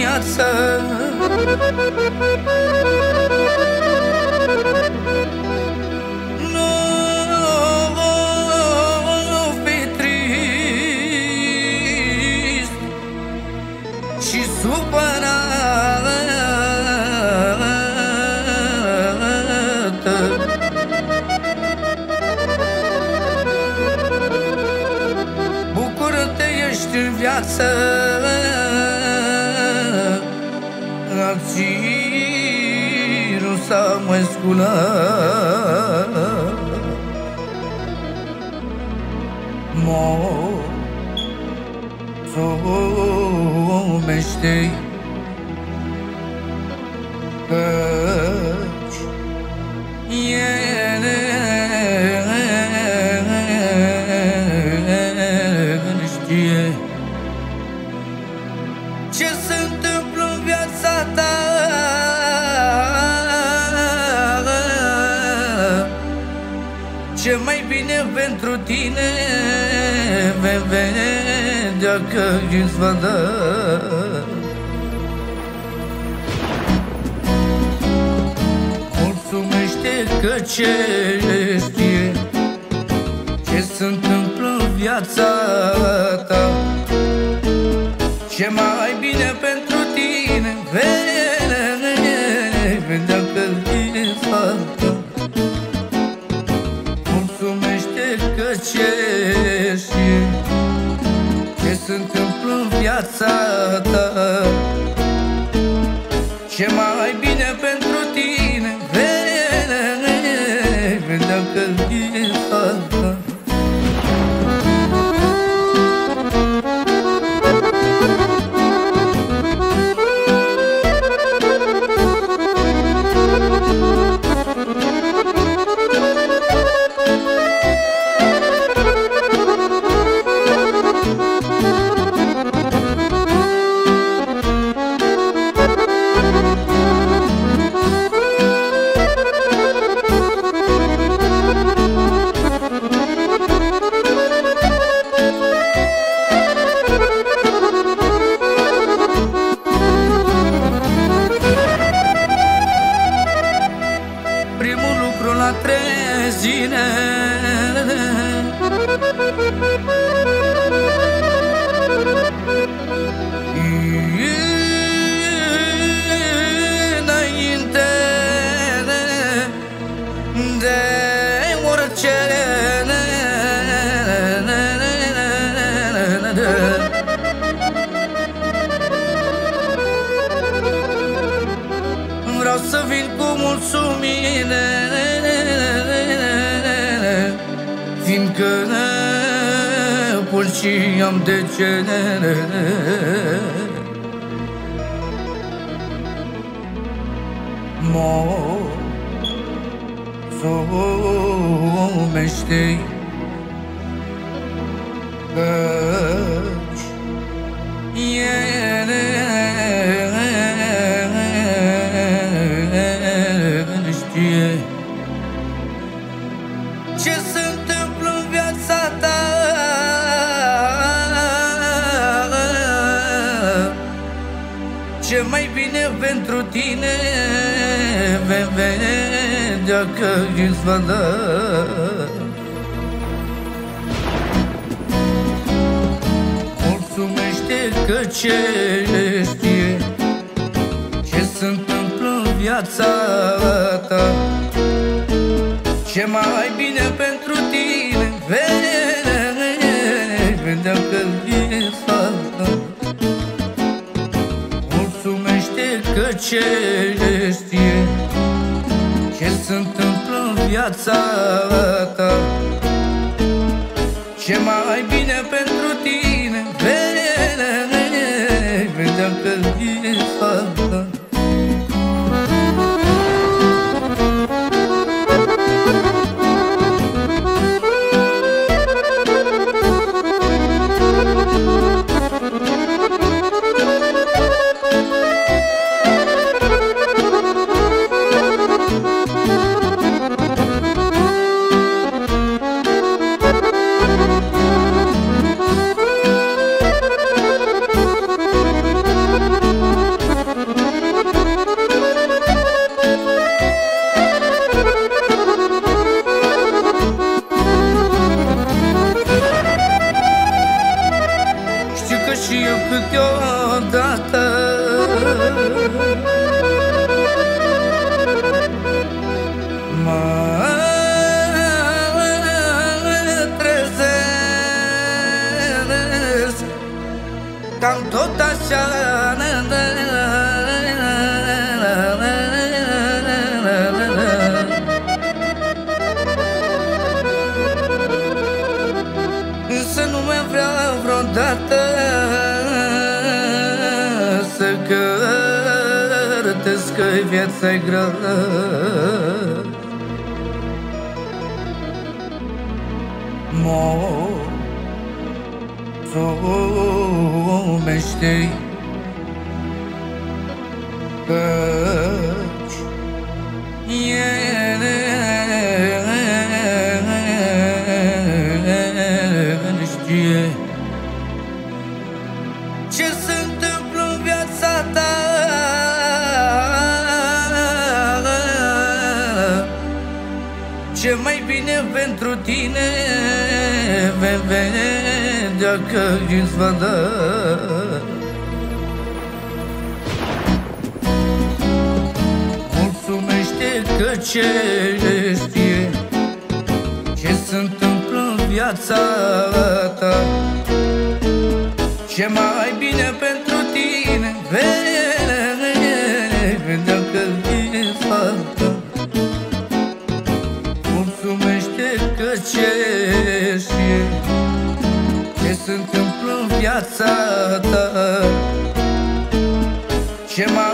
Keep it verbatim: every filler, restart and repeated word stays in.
dimineață. Nu fi trist și supărată, bucură-te, ești în viață. Țirul să mă sculă, mulțumește-i, căci El știe ce se întâmplă în viața ta. Ce mai bine pentru tine vei vedea că îți va da. Mulțumește că ce știe ce se întâmplă în viața ta. Ce mai bine pentru tine vei vedea că îți va da. Ce știi ce se întâmplă în viața ta. Ce mai bine pentru tine vei vedea că ești alta. La trei zile înainte de orice, vreau să vin cu mulțumire, fiindcă pur și am de ce. Mulțumește-i, căci El știe ce se întâmplă în viața ta. Ce mai bine pentru tine vei vedea că îți va da. Mulțumește că ce știe ce se întâmplă în viața ta. Ce mai bine pentru tine vei vedea că ești alta. Mulțumește că ce știe ce se întâmplă în viața ta. Ce mai bine pentru tine vei vedea că ești alta. We'll be right back. gândesc că-i viața grea. Mulțumește-i căci El știe ce se întâmplă în viața ta. Ce mai bine pentru tine vei vedea că îți va da. Mulțumește că ce știe ce se întâmplă în viața ta. Ce mai bine pentru tine vei vedea că îți va da. Mulțumește că ce știe ce se întâmplă în viața ta. Ce mai